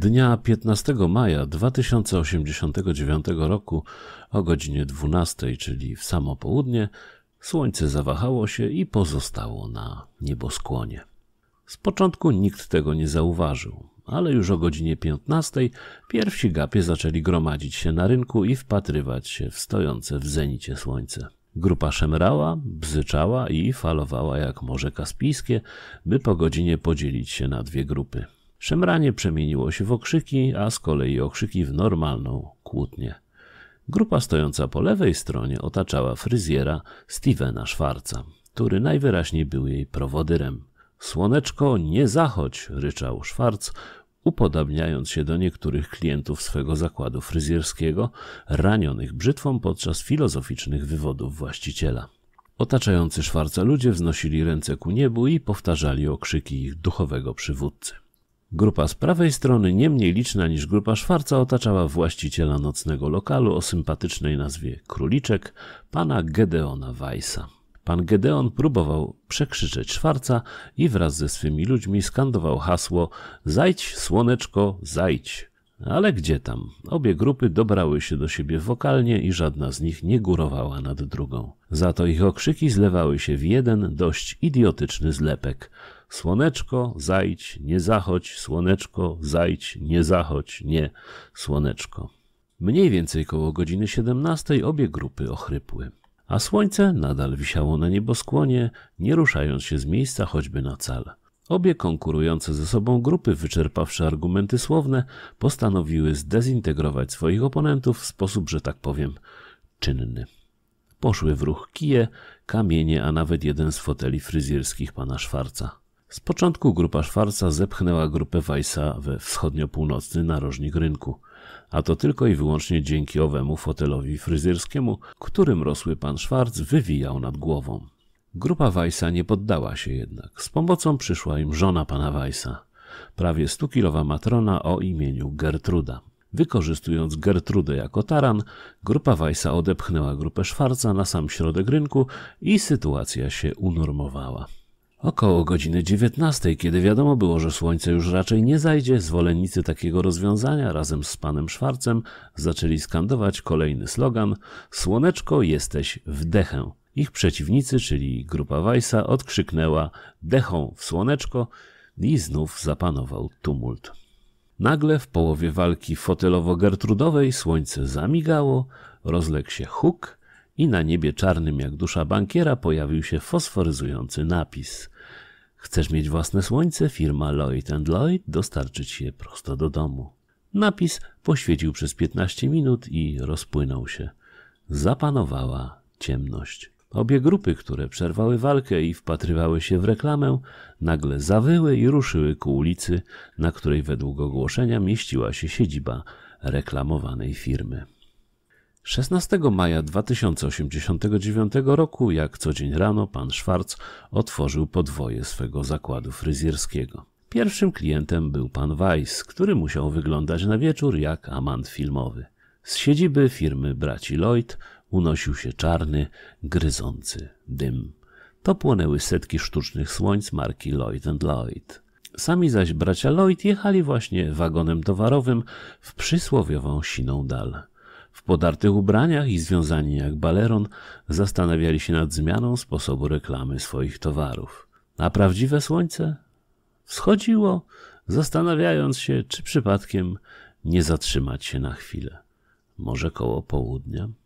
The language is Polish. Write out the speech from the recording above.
dnia 15 maja 2089 roku o godzinie 12, czyli w samo południe, słońce zawahało się i pozostało na nieboskłonie. Z początku nikt tego nie zauważył, ale już o godzinie 15 pierwsi gapie zaczęli gromadzić się na rynku i wpatrywać się w stojące w zenicie słońce. Grupa szemrała, bzyczała i falowała jak Morze Kaspijskie, by po godzinie podzielić się na dwie grupy. Szemranie przemieniło się w okrzyki, a z kolei okrzyki w normalną kłótnię. Grupa stojąca po lewej stronie otaczała fryzjera Stevena Szwarca, który najwyraźniej był jej prowodyrem. „Słoneczko, nie zachodź!” ryczał Szwarc, upodabniając się do niektórych klientów swego zakładu fryzjerskiego, ranionych brzytwą podczas filozoficznych wywodów właściciela. Otaczający Szwarca ludzie wznosili ręce ku niebu i powtarzali okrzyki ich duchowego przywódcy. Grupa z prawej strony, nie mniej liczna niż grupa Szwarca, otaczała właściciela nocnego lokalu o sympatycznej nazwie Króliczek, pana Gedeona Weissa. Pan Gedeon próbował przekrzyczeć Szwarca i wraz ze swymi ludźmi skandował hasło „Zajdź, słoneczko, zajdź”. Ale gdzie tam? Obie grupy dobrały się do siebie wokalnie i żadna z nich nie górowała nad drugą. Za to ich okrzyki zlewały się w jeden dość idiotyczny zlepek. „Słoneczko, zajdź, nie zachodź, słoneczko, zajdź, nie zachodź, nie, słoneczko”. Mniej więcej koło godziny 17 obie grupy ochrypły. A słońce nadal wisiało na nieboskłonie, nie ruszając się z miejsca choćby na cal. Obie konkurujące ze sobą grupy, wyczerpawszy argumenty słowne, postanowiły zdezintegrować swoich oponentów w sposób, że tak powiem, czynny. Poszły w ruch kije, kamienie, a nawet jeden z foteli fryzjerskich pana Szwarca. Z początku grupa Szwarca zepchnęła grupę Weissa we wschodnio-północny narożnik rynku. A to tylko i wyłącznie dzięki owemu fotelowi fryzjerskiemu, którym rosły pan Szwarc wywijał nad głową. Grupa Weissa nie poddała się jednak. Z pomocą przyszła im żona pana Weissa, prawie 100-kilowa matrona o imieniu Gertruda. Wykorzystując Gertrudę jako taran, grupa Weissa odepchnęła grupę Szwarca na sam środek rynku i sytuacja się unormowała. Około godziny 19, kiedy wiadomo było, że słońce już raczej nie zajdzie, zwolennicy takiego rozwiązania razem z panem Szwarcem zaczęli skandować kolejny slogan „Słoneczko, jesteś w dechę”. Ich przeciwnicy, czyli grupa Weissa, odkrzyknęła „Dechą w słoneczko” i znów zapanował tumult. Nagle w połowie walki fotelowo-gertrudowej słońce zamigało, rozległ się huk i na niebie czarnym jak dusza bankiera pojawił się fosforyzujący napis: „Chcesz mieć własne słońce? Firma Lloyd & Lloyd dostarczy ci je prosto do domu”. Napis poświecił przez 15 minut i rozpłynął się. Zapanowała ciemność. Obie grupy, które przerwały walkę i wpatrywały się w reklamę, nagle zawyły i ruszyły ku ulicy, na której według ogłoszenia mieściła się siedziba reklamowanej firmy. 16 maja 2089 roku, jak co dzień rano, pan Szwarc otworzył podwoje swego zakładu fryzjerskiego. Pierwszym klientem był pan Weiss, który musiał wyglądać na wieczór jak amant filmowy. Z siedziby firmy braci Lloyd unosił się czarny, gryzący dym. To płonęły setki sztucznych słońc marki Lloyd & Lloyd. Sami zaś bracia Lloyd jechali właśnie wagonem towarowym w przysłowiową siną dal. W podartych ubraniach i związani jak baleron zastanawiali się nad zmianą sposobu reklamy swoich towarów. A prawdziwe słońce wschodziło, zastanawiając się, czy przypadkiem nie zatrzymać się na chwilę. Może koło południa.